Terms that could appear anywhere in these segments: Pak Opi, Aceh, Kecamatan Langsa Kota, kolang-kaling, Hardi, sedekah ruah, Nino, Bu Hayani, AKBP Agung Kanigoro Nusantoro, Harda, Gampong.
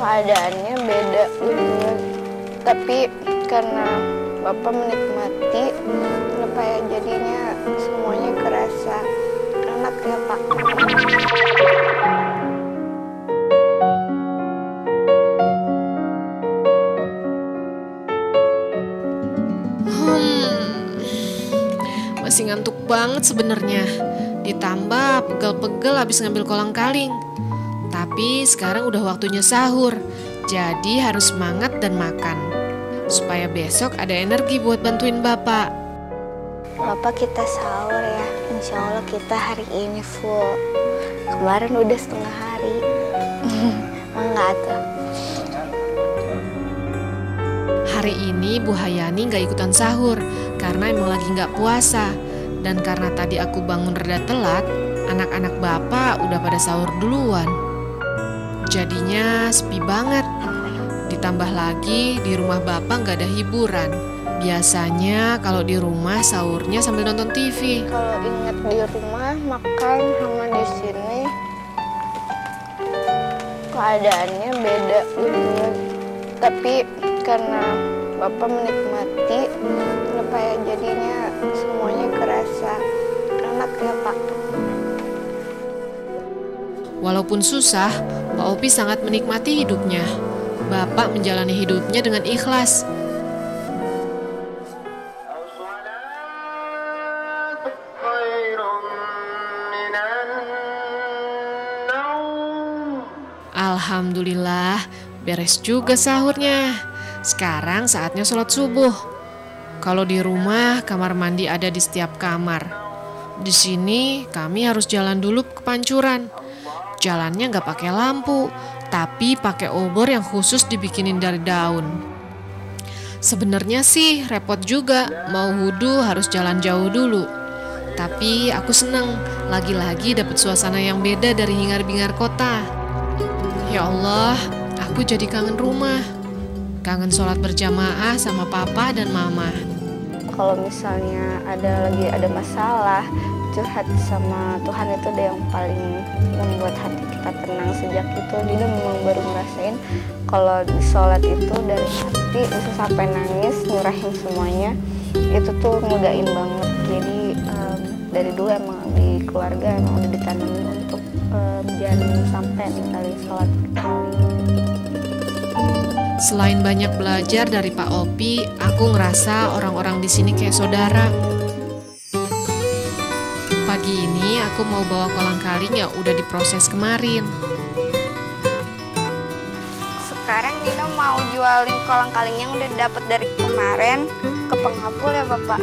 keadaannya beda gitu. Tapi karena Bapak menikmati, kenapa ya jadinya semuanya kerasa enak ya Pak. Masih ngantuk banget sebenarnya. Ditambah pegel-pegel habis ngambil kolang-kaling. Tapi sekarang udah waktunya sahur, jadi harus semangat dan makan supaya besok ada energi buat bantuin Bapak. Bapak, kita sahur ya. Insya Allah kita hari ini full. Kemarin udah setengah hari. Enggak tuh. Hari ini Bu Hayani nggak ikutan sahur karena emang lagi nggak puasa. Dan karena tadi aku bangun rada telat, anak-anak Bapak udah pada sahur duluan. Jadinya sepi banget. Ditambah lagi di rumah Bapak nggak ada hiburan. Biasanya kalau di rumah sahurnya sambil nonton TV. Kalau ingat di rumah makan sama di sini keadaannya beda gitu. Tapi karena Bapak menikmati, kenapa ya jadinya semuanya kerasa enak ya Pak. Walaupun susah, Pak Opi sangat menikmati hidupnya. Bapak menjalani hidupnya dengan ikhlas. Alhamdulillah, beres juga sahurnya. Sekarang saatnya sholat subuh. Kalau di rumah, kamar mandi ada di setiap kamar. Di sini, kami harus jalan dulu ke pancuran. Jalannya nggak pakai lampu, tapi pakai obor yang khusus dibikinin dari daun. Sebenarnya sih repot juga, mau wudhu harus jalan jauh dulu. Tapi aku seneng, lagi-lagi dapat suasana yang beda dari hingar-bingar kota. Ya Allah, aku jadi kangen rumah. Kangen sholat berjamaah sama Papa dan Mama. Kalau misalnya lagi ada masalah, curhat sama Tuhan itu deh yang paling membuat hati kita tenang. Sejak itu Nino memang baru ngerasain kalau sholat itu dari hati bisa sampai nangis, nyerahin semuanya. Itu tuh mudahin banget. Jadi dari dulu emang di keluarga emang udah ditanamin untuk jangan sampai ninggalin sholat. Selain banyak belajar dari Pak Opi, aku ngerasa orang-orang di sini kayak saudara. Pagi ini aku mau bawa kolang-kaling yang udah diproses kemarin. Sekarang Nino mau jualin kolang-kaling yang udah dapat dari kemarin ke pengepul ya Bapak.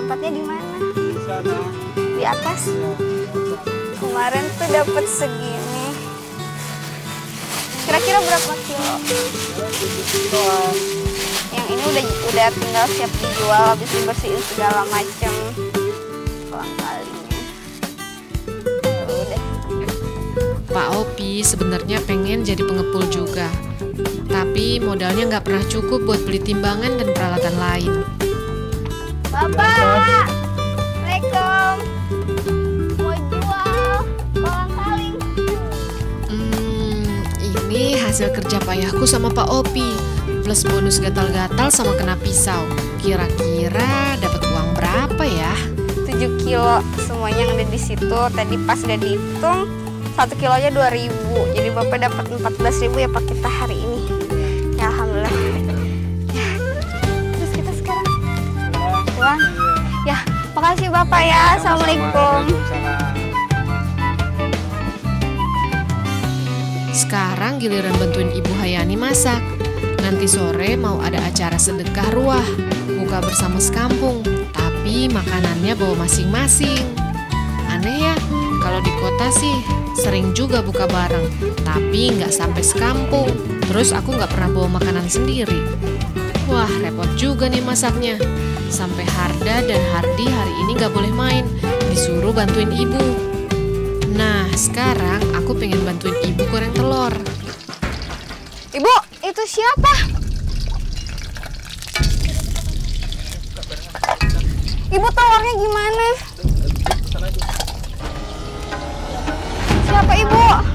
Tempatnya di mana? Di sana. Di atas. Kemarin tuh dapat segini. Kira-kira berapa kilo? Yang ini udah tinggal siap dijual, habis dibersihin segala macam kolang-kalingnya. Udah. Pak Opi sebenarnya pengen jadi pengepul juga, tapi modalnya nggak pernah cukup buat beli timbangan dan peralatan lain. Bapak, Assalamualaikum. Ini hasil kerja payahku sama Pak Opi, plus bonus gatal-gatal sama kena pisau. Kira-kira dapat uang berapa ya? 7 kilo semuanya yang ada di situ. Tadi pas udah dihitung, 1 kilonya 2.000. Jadi Bapak dapat 14.000 ya Pak kita hari ini. Ya Alhamdulillah. Ya. Terus kita sekarang pulang. Ya, makasih Bapak ya. Assalamualaikum. Sekarang giliran bantuin Ibu Hayani masak. Nanti sore mau ada acara sedekah ruah, buka bersama sekampung, tapi makanannya bawa masing-masing. Aneh ya, kalau di kota sih sering juga buka bareng, tapi nggak sampai sekampung. Terus aku nggak pernah bawa makanan sendiri. Wah, repot juga nih masaknya. Sampai Harda dan Hardi hari ini nggak boleh main, disuruh bantuin Ibu. Nah, sekarang aku pengen bantuin Ibu goreng telur. Ibu, itu siapa? Ibu, telurnya gimana? Siapa Ibu?